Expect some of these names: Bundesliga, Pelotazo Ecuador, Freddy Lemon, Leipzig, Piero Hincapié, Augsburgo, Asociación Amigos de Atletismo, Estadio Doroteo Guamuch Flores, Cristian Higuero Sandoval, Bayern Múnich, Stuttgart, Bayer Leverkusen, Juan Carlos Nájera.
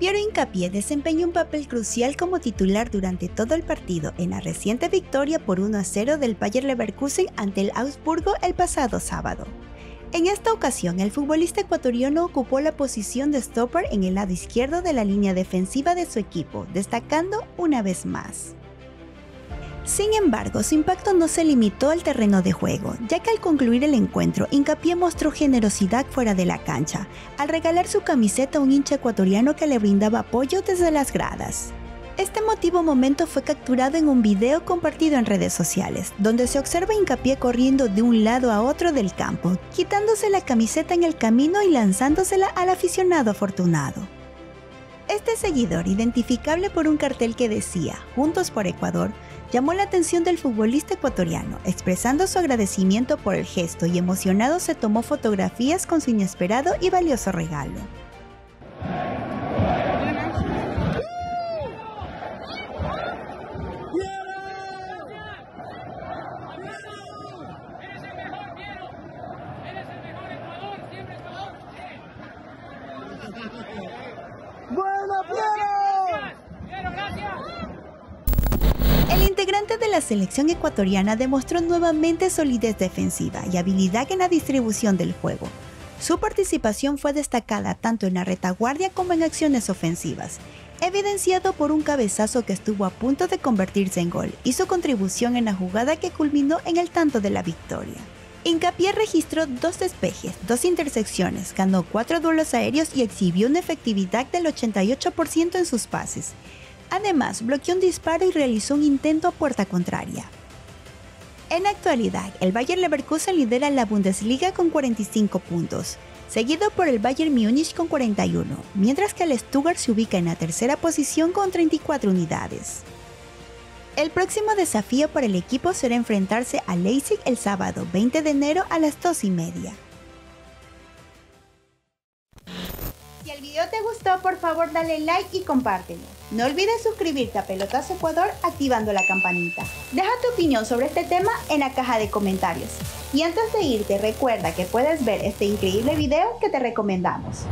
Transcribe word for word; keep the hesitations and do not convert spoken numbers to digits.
Piero Hincapié desempeñó un papel crucial como titular durante todo el partido en la reciente victoria por uno a cero del Bayer Leverkusen ante el Augsburgo el pasado sábado. En esta ocasión, el futbolista ecuatoriano ocupó la posición de stopper en el lado izquierdo de la línea defensiva de su equipo, destacando una vez más. Sin embargo, su impacto no se limitó al terreno de juego, ya que al concluir el encuentro, Hincapié mostró generosidad fuera de la cancha, al regalar su camiseta a un hincha ecuatoriano que le brindaba apoyo desde las gradas. Este emotivo momento fue capturado en un video compartido en redes sociales, donde se observa a Hincapié corriendo de un lado a otro del campo, quitándose la camiseta en el camino y lanzándosela al aficionado afortunado. Este seguidor, identificable por un cartel que decía "Juntos por Ecuador", llamó la atención del futbolista ecuatoriano, expresando su agradecimiento por el gesto y emocionado se tomó fotografías con su inesperado y valioso regalo. ¡Bueno, Piero! ¡Piero, gracias! El integrante de la selección ecuatoriana demostró nuevamente solidez defensiva y habilidad en la distribución del juego. Su participación fue destacada tanto en la retaguardia como en acciones ofensivas, evidenciado por un cabezazo que estuvo a punto de convertirse en gol y su contribución en la jugada que culminó en el tanto de la victoria. Hincapié registró dos despejes, dos intersecciones, ganó cuatro duelos aéreos y exhibió una efectividad del ochenta y ocho por ciento en sus pases. Además, bloqueó un disparo y realizó un intento a puerta contraria. En la actualidad, el Bayer Leverkusen lidera la Bundesliga con cuarenta y cinco puntos, seguido por el Bayern Múnich con cuarenta y uno, mientras que el Stuttgart se ubica en la tercera posición con treinta y cuatro unidades. El próximo desafío para el equipo será enfrentarse a Leipzig el sábado veinte de enero a las dos y media. Si el video te gustó, por favor dale like y compártelo. No olvides suscribirte a Pelotazo Ecuador activando la campanita. Deja tu opinión sobre este tema en la caja de comentarios. Y antes de irte, recuerda que puedes ver este increíble video que te recomendamos.